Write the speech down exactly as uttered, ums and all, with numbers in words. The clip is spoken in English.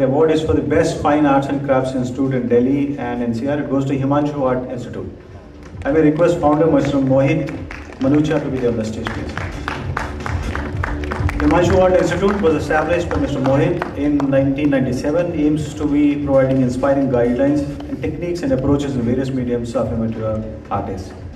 The award is for the best fine arts and crafts institute in Delhi and N C R. It goes to Himanshu Art Institute. I may request founder Mister Mohit Manocha to be there on the stage, please. Himanshu Art Institute was established by Mister Mohit in nineteen ninety-seven. Aims to be providing inspiring guidelines and techniques and approaches in various mediums of amateur artists.